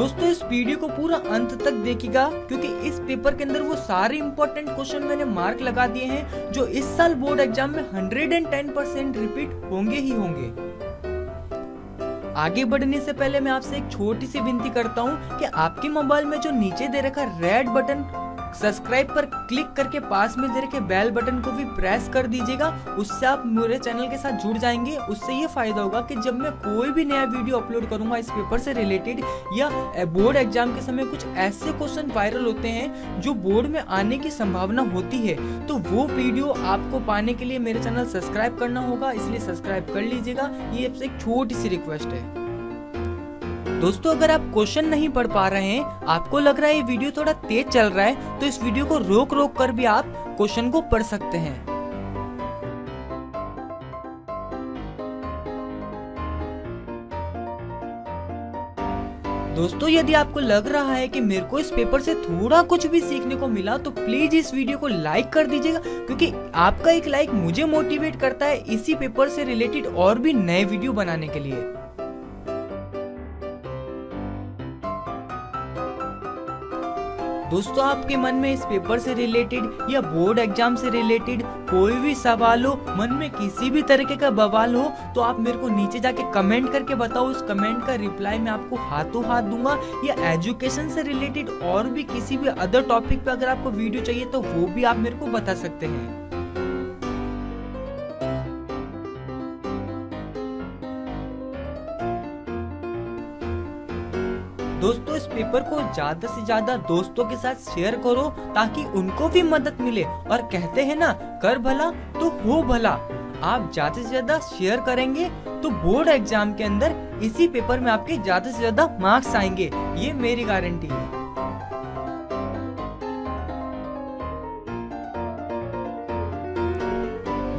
दोस्तों इस वीडियो को पूरा अंत तक देखिएगा क्योंकि इस पेपर के अंदर वो सारे इम्पोर्टेंट क्वेश्चन मैंने मार्क लगा दिए हैं जो इस साल बोर्ड एग्जाम में 110% रिपीट होंगे ही होंगे। आगे बढ़ने से पहले मैं आपसे एक छोटी सी विनती करता हूँ कि आपके मोबाइल में जो नीचे दे रखा रेड बटन सब्सक्राइब पर क्लिक करके पास में दे रखे बेल बटन को भी प्रेस कर दीजिएगा। उससे आप मेरे चैनल के साथ जुड़ जाएंगे। उससे ये फायदा होगा कि जब मैं कोई भी नया वीडियो अपलोड करूंगा इस पेपर से रिलेटेड या बोर्ड एग्जाम के समय कुछ ऐसे क्वेश्चन वायरल होते हैं जो बोर्ड में आने की संभावना होती है तो वो वीडियो आपको पाने के लिए मेरे चैनल सब्सक्राइब करना होगा, इसलिए सब्सक्राइब कर लीजिएगा। ये आपसे एक छोटी सी रिक्वेस्ट है। दोस्तों अगर आप क्वेश्चन नहीं पढ़ पा रहे हैं, आपको लग रहा है ये वीडियो थोड़ा तेज चल रहा है तो इस वीडियो को रोक रोक कर भी आप क्वेश्चन को पढ़ सकते हैं। दोस्तों यदि आपको लग रहा है कि मेरे को इस पेपर से थोड़ा कुछ भी सीखने को मिला तो प्लीज इस वीडियो को लाइक कर दीजिएगा क्योंकि आपका एक लाइक मुझे मोटिवेट करता है इसी पेपर से रिलेटेड और भी नए वीडियो बनाने के लिए। दोस्तों आपके मन में इस पेपर से रिलेटेड या बोर्ड एग्जाम से रिलेटेड कोई भी सवाल हो, मन में किसी भी तरीके का बवाल हो तो आप मेरे को नीचे जाके कमेंट करके बताओ। उस कमेंट का रिप्लाई मैं आपको हाथों हाथ दूंगा। या एजुकेशन से रिलेटेड और भी किसी भी अदर टॉपिक पे अगर आपको वीडियो चाहिए तो वो भी आप मेरे को बता सकते हैं। दोस्तों इस पेपर को ज्यादा से ज्यादा दोस्तों के साथ शेयर करो ताकि उनको भी मदद मिले। और कहते हैं ना, कर भला तो हो भला। आप ज्यादा से ज्यादा शेयर करेंगे तो बोर्ड एग्जाम के अंदर इसी पेपर में आपके ज्यादा से ज्यादा मार्क्स आएंगे, ये मेरी गारंटी है।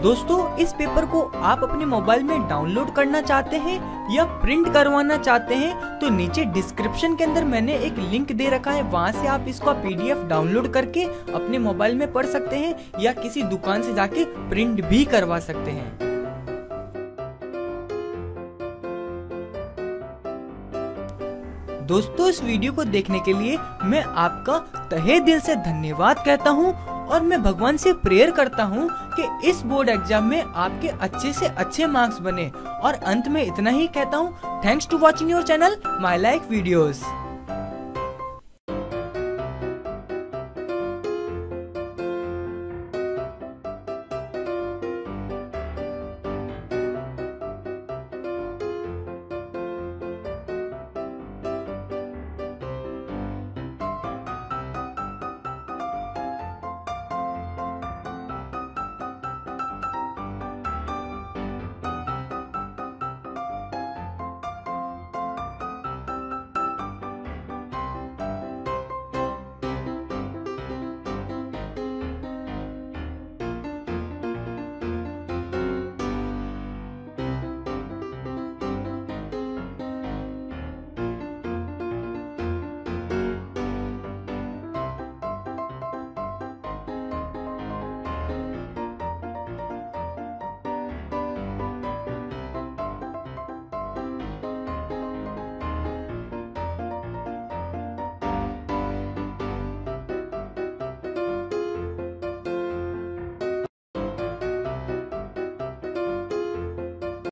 दोस्तों इस पेपर को आप अपने मोबाइल में डाउनलोड करना चाहते हैं या प्रिंट करवाना चाहते हैं तो नीचे डिस्क्रिप्शन के अंदर मैंने एक लिंक दे रखा है, वहां से आप इसको पीडीएफ डाउनलोड करके अपने मोबाइल में पढ़ सकते हैं या किसी दुकान से जाके प्रिंट भी करवा सकते हैं। दोस्तों इस वीडियो को देखने के लिए मैं आपका तहे दिल से धन्यवाद कहता हूँ और मैं भगवान से प्रेयर करता हूँ कि इस बोर्ड एग्जाम में आपके अच्छे से अच्छे मार्क्स बने। और अंत में इतना ही कहता हूँ, thanks to watching your channel my like videos.